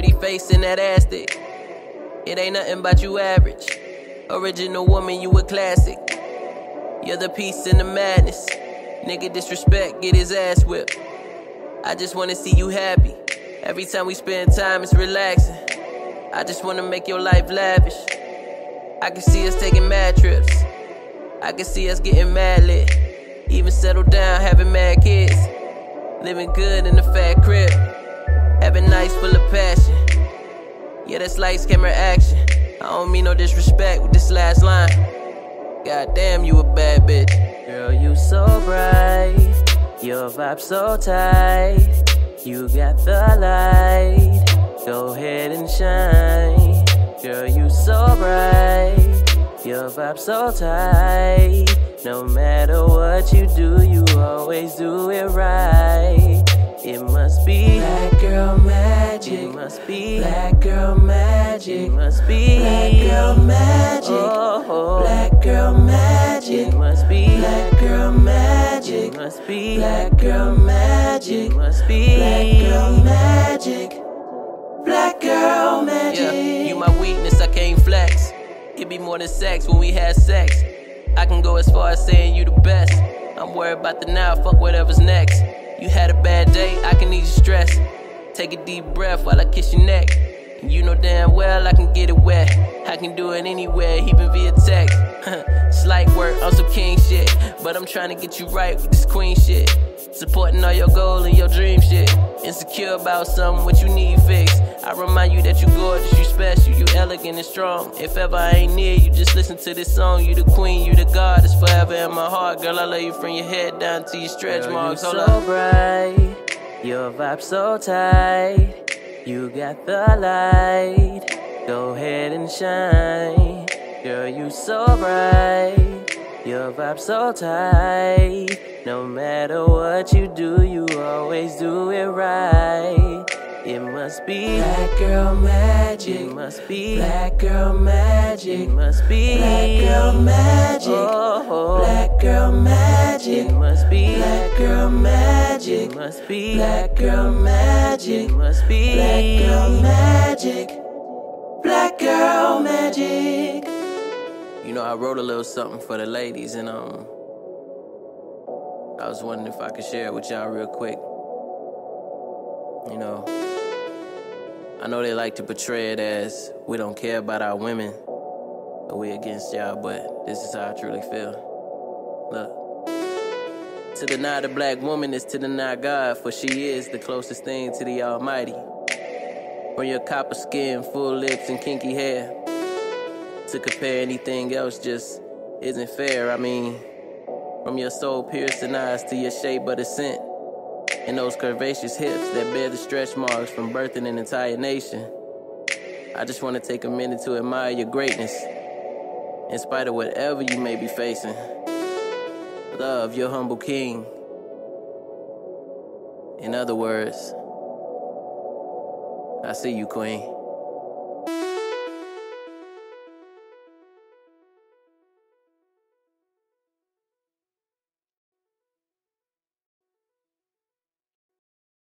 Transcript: pretty face and that ass thick. It ain't nothing but you average. Original woman, you a classic. You're the piece in the madness. Nigga disrespect, get his ass whipped. I just wanna see you happy. Every time we spend time, it's relaxing. I just wanna make your life lavish. I can see us taking mad trips. I can see us getting mad lit. Even settled down, having mad kids. Living good in the fat crib. Having nights full of passion. Yeah, that's lights, camera, action. I don't mean no disrespect with this last line. Goddamn, you a bad bitch. Girl, you so bright. Your vibe so tight. You got the light. Go ahead and shine. Girl, you so bright. Your vibe so tight. No matter what you do, you always do it right. It must be black girl magic. It must be black girl magic. It must be black girl magic. Oh, oh. Black girl magic. It must be black girl magic. It must be black girl magic. It must be black girl magic. Black girl magic. Yeah, you my weakness, I can't flex. Give me more than sex when we had sex. I can go as far as saying you the best. I'm worried about the now, fuck whatever's next. You had a bad day, I can ease your stress. Take a deep breath while I kiss your neck. And you know damn well I can get it wet. I can do it anywhere, even via text. Slight work, I'm some king shit. But I'm trying to get you right with this queen shit. Supporting all your goals and your dream shit. Insecure about something, what you need fixed. I remind you that you gorgeous, you special, you elegant and strong. If ever I ain't near you, just listen to this song. You the queen, you the goddess, forever in my heart. Girl, I love you from your head down to your stretch marks. Hold up. Girl, you so bright, your vibe so tight. You got the light, go ahead and shine. Girl, you so bright, your vibe so tight. No matter what you do, you always do it right. It must be black girl magic. It must be black girl magic. It must be black girl magic. Oh, oh. Black girl magic. It must be black girl magic. It must be black girl magic. It must be black girl magic. Black girl magic. You know, I wrote a little something for the ladies, and I was wondering if I could share it with y'all real quick. You know, I know they like to portray it as we don't care about our women or we against y'all, but this is how I truly feel. Look. To deny the black woman is to deny God, for she is the closest thing to the Almighty. From your copper skin, full lips, and kinky hair, to compare anything else just isn't fair. I mean, from your soul piercing eyes to your shape of descent, and those curvaceous hips that bear the stretch marks from birthing an entire nation. I just want to take a minute to admire your greatness, in spite of whatever you may be facing. Love, your humble king. In other words, I see you, queen.